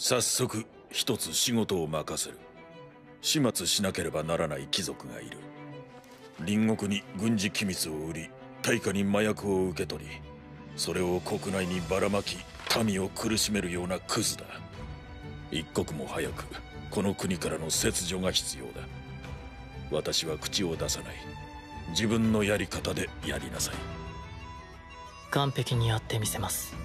早速一つ仕事を任せる。始末しなければならない貴族がいる。隣国に軍事機密を売り、対価に麻薬を受け取り、それを国内にばらまき、民を苦しめるようなクズだ。一刻も早くこの国からの切除が必要だ。私は口を出さない。自分のやり方でやりなさい。完璧にやってみせます。